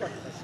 Hey, hey.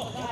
Oke.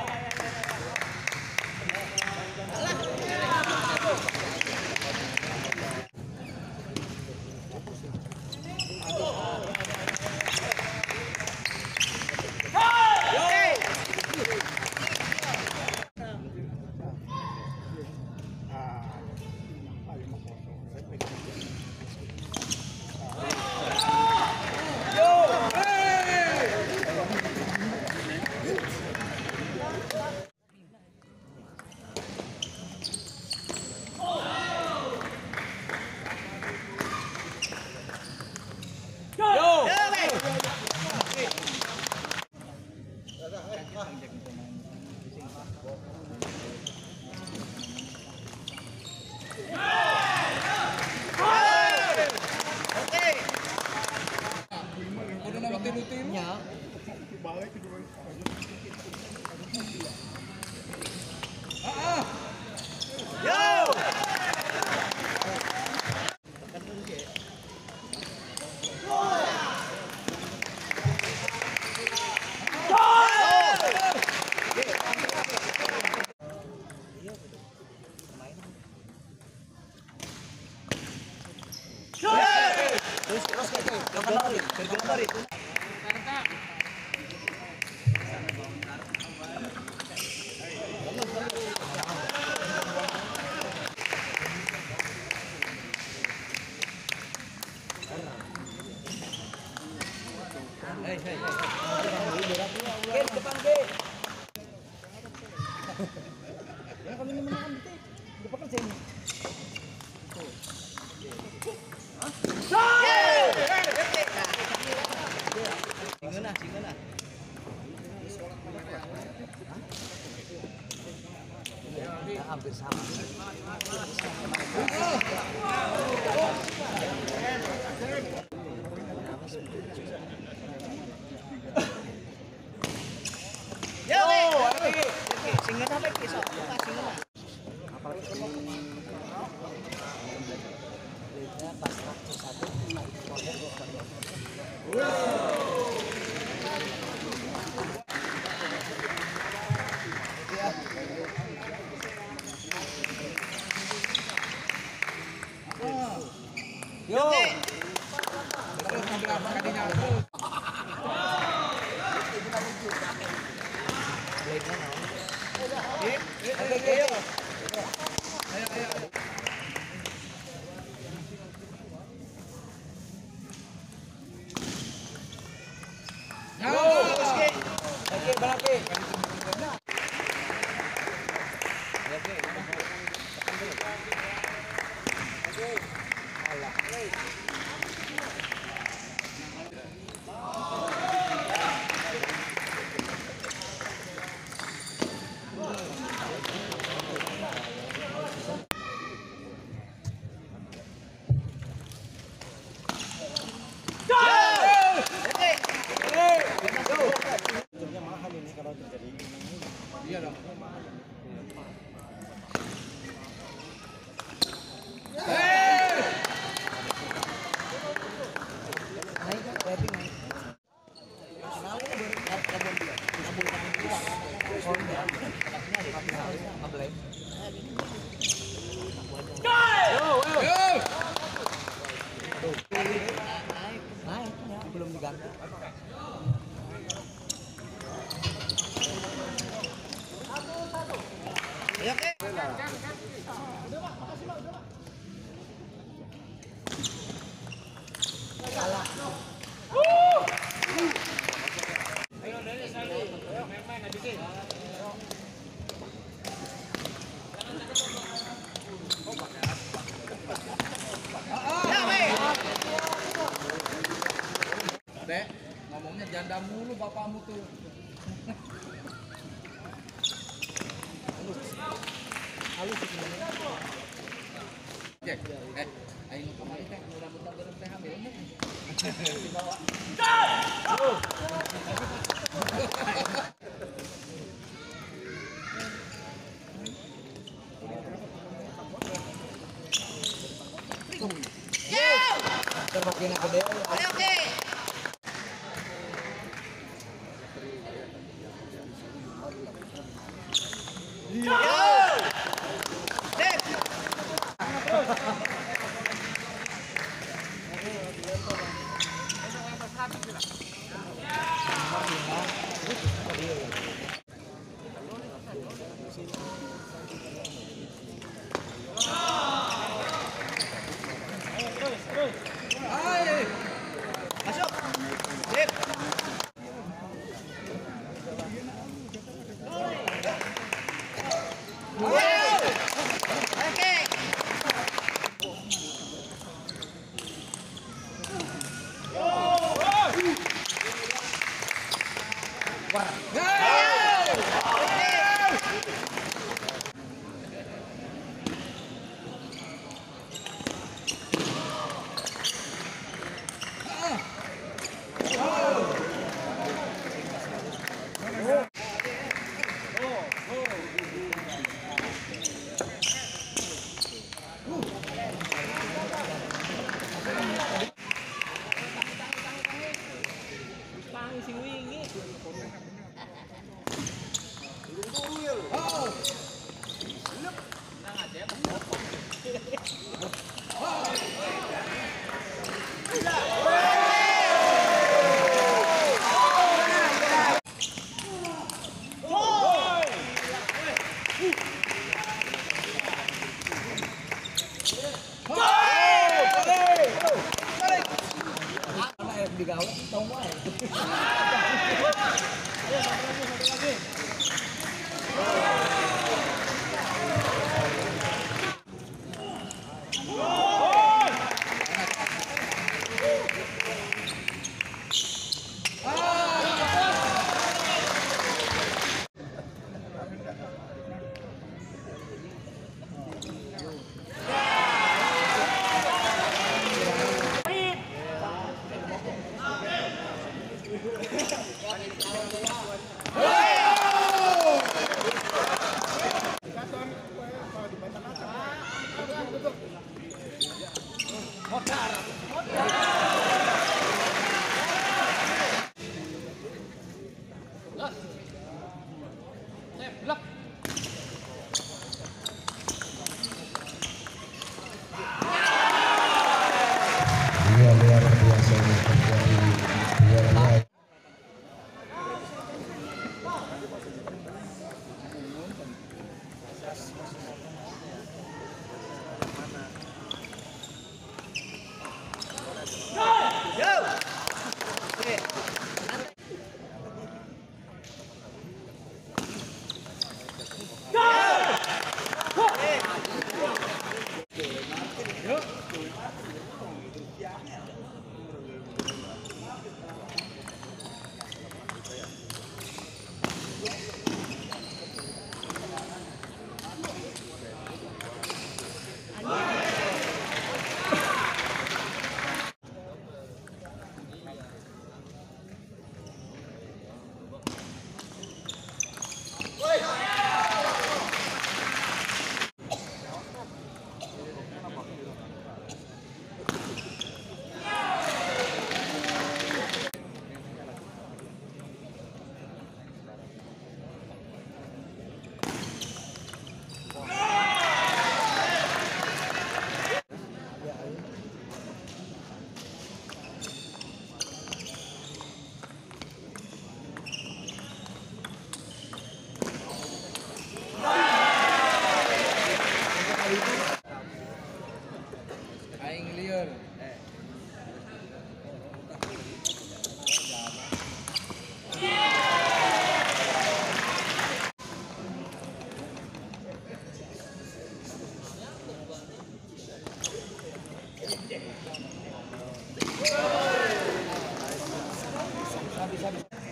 Habis.